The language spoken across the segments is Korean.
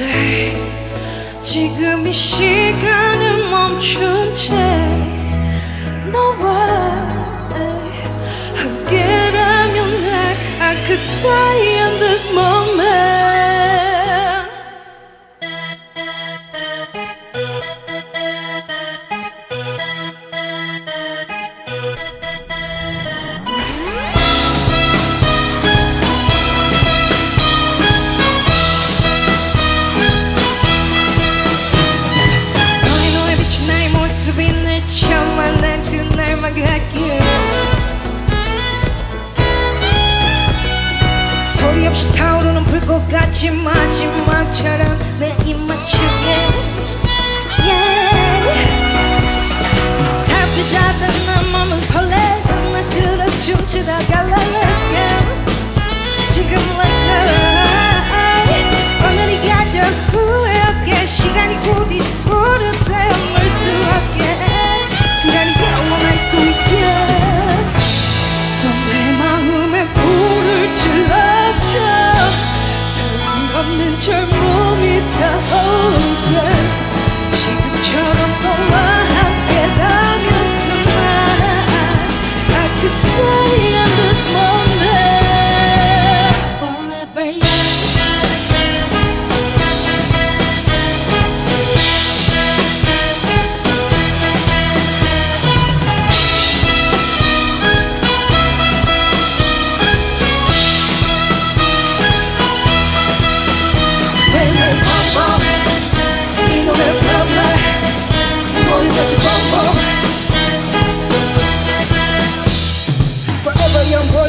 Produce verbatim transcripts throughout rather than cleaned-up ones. day. 지금 이 시간을 멈춘 채 너와 함께라면 I could die in this moment. 처음 만난 그날만 같길 소리 없이 타오르는 불꽃같이 마지막처럼 내 입 맞추게 yeah. 달빛하던 내 맘은 설레 장난스러 춤추다 갈래 Let's go 지금 like a 오늘이 가도 후회 없게 시간이 우리 둘을 태워낼 수 없게 순간이 영원할 수 있게 넌 내 마음에 불을 질러줘 사랑이 없는 젊음이 타오르게 지금처럼 너와 함께라면 tonight I could die in this moment forever young.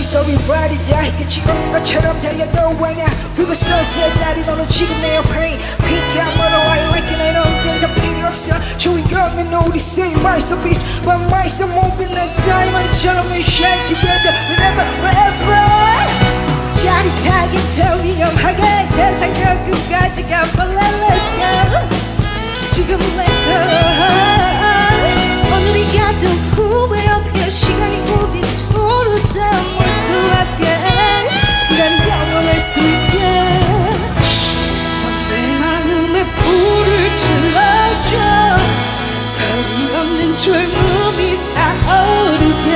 So we ride it down 이게 지금 것처럼 달려도 when I 불고 sunset 날이 너는 지금 내 옆에 Pick up what I like and I don't think 다 필요 없어 주인 거면 우리 say my so bitch But my so moving like time 한처럼 we shine together Whenever, wherever 짜릿하게 더 위험하게 세상 저 끝까지 가볼래 Let's go 지금 내 걸 오늘이 가도 후회 없게 시간이 우리 둘을 담아 수 있게 내 마음에 불을 질러줘 사랑이 없는 젊음이 타오르게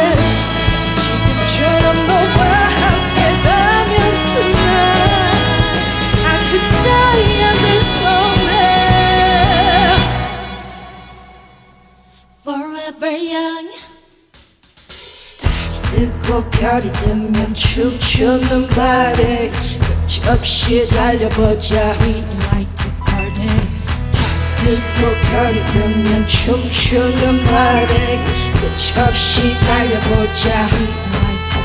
지금처럼 너와 함께라면 tonight I could die in this moment forever young. 뜨고 별이 뜨면 춤추는 바디 끝이 없이 달려보자 We like to party 달이 뜨고 별이 뜨면 춤추는 바디 끝이 없이 달려보자 We like to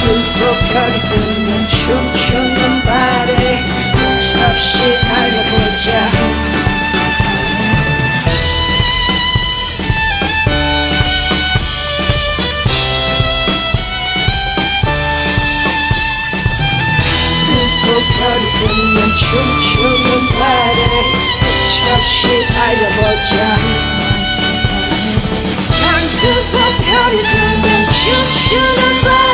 party 뜨고 별이 뜨면 춤추는 바디 없이 달려보자 뜨고 별이 뜨면 춤추는 바람 끝이 없이 달려보자 뜨고 별이 뜨면 춤추는 바람